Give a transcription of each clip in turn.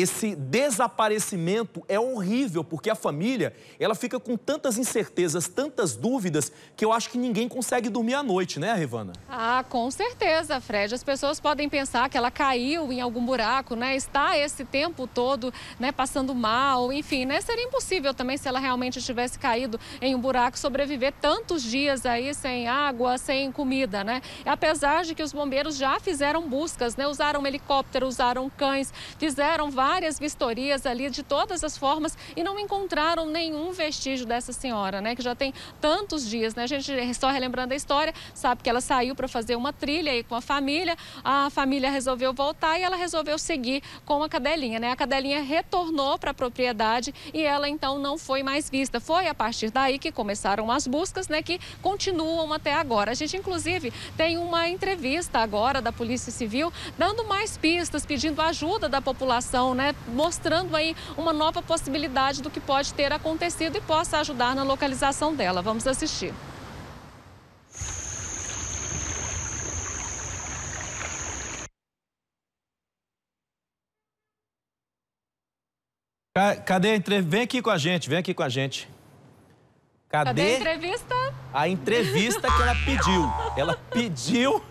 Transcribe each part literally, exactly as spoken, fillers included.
esse desaparecimento é horrível, porque a família, ela fica com tantas incertezas, tantas dúvidas, que eu acho que ninguém consegue dormir à noite, né, Rivana? Ah, com certeza, Fred. As pessoas podem pensar que ela caiu em algum buraco, né? Está esse tempo todo, né, passando mal, enfim, né? Seria impossível também, se ela realmente tivesse caído em um buraco, sobreviver tantos dias aí sem água, sem comida, né? Apesar de que os bombeiros já fizeram buscas, né? Usaram um helicóptero, usaram cães, fizeram várias várias vistorias ali de todas as formas e não encontraram nenhum vestígio dessa senhora, né? Que já tem tantos dias, né? A gente, só relembrando a história, sabe que ela saiu para fazer uma trilha aí com a família, a família resolveu voltar e ela resolveu seguir com a cadelinha, né? A cadelinha retornou para a propriedade e ela então não foi mais vista. Foi a partir daí que começaram as buscas, né? Que continuam até agora. A gente, inclusive, tem uma entrevista agora da Polícia Civil dando mais pistas, pedindo ajuda da população, né? Né, mostrando aí uma nova possibilidade do que pode ter acontecido e possa ajudar na localização dela. Vamos assistir. Cadê a entrevista? Vem aqui com a gente, vem aqui com a gente. Cadê, Cadê a entrevista? A entrevista que ela pediu. Ela pediu...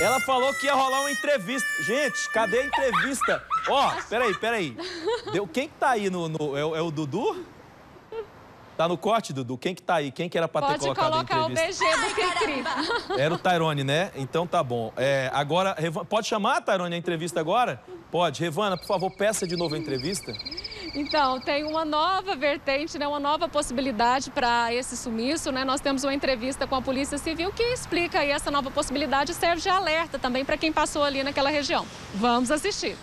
Ela falou que ia rolar uma entrevista. Gente, cadê a entrevista? Ó, oh, peraí, peraí. Deu, quem que tá aí no... no é, é o Dudu? Tá no corte, Dudu? Quem que tá aí? Quem que era pra ter Pode colocado a entrevista? Pode colocar o B G do Cricri. Era o Tyrone, né? Então tá bom. É, agora, Rivana, pode chamar a Tyrone a entrevista agora? Pode. Rivana, por favor, peça de novo a entrevista. Então, tem uma nova vertente, né, uma nova possibilidade para esse sumiço, né? Nós temos uma entrevista com a Polícia Civil que explica aí essa nova possibilidade e serve de alerta também para quem passou ali naquela região. Vamos assistir.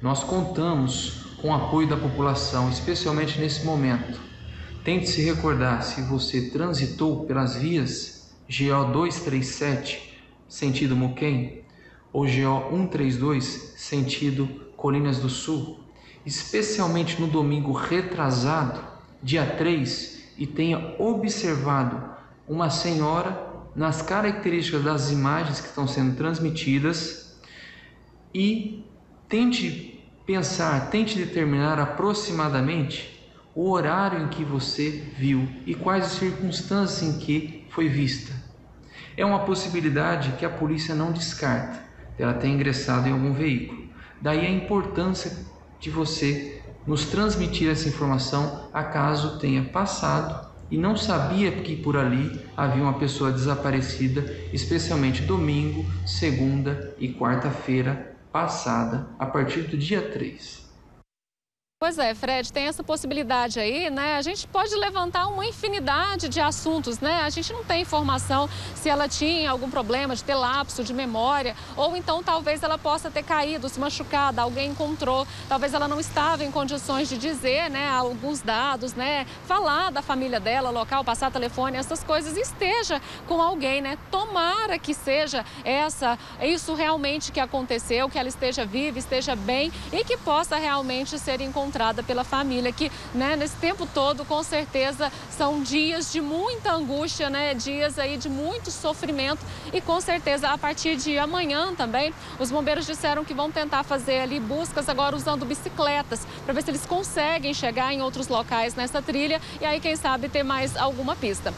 Nós contamos com o apoio da população, especialmente nesse momento. Tente se recordar se você transitou pelas vias G O duzentos e trinta e sete, sentido Muquém, ou G O cento e trinta e dois, sentido Colinas do Sul, especialmente no domingo retrasado, dia três, e tenha observado uma senhora nas características das imagens que estão sendo transmitidas e tente pensar, tente determinar aproximadamente o horário em que você viu e quais as circunstâncias em que foi vista. É uma possibilidade que a polícia não descarta, ela ter ingressado em algum veículo. Daí a importância de você nos transmitir essa informação acaso tenha passado e não sabia que por ali havia uma pessoa desaparecida, especialmente domingo, segunda e quarta-feira passada, a partir do dia três. Pois é, Fred, tem essa possibilidade aí, né? A gente pode levantar uma infinidade de assuntos, né? A gente não tem informação se ela tinha algum problema de ter lapso de memória, ou então talvez ela possa ter caído, se machucado, alguém encontrou, talvez ela não estava em condições de dizer, né, alguns dados, né, falar da família dela, local, passar telefone, essas coisas, esteja com alguém, né? Tomara que seja essa, isso realmente que aconteceu, que ela esteja viva, esteja bem e que possa realmente ser encontrada encontrada pela família, que, né, nesse tempo todo, com certeza, são dias de muita angústia, né, dias aí de muito sofrimento e, com certeza, a partir de amanhã também, os bombeiros disseram que vão tentar fazer ali buscas agora usando bicicletas, para ver se eles conseguem chegar em outros locais nessa trilha e aí, quem sabe, ter mais alguma pista.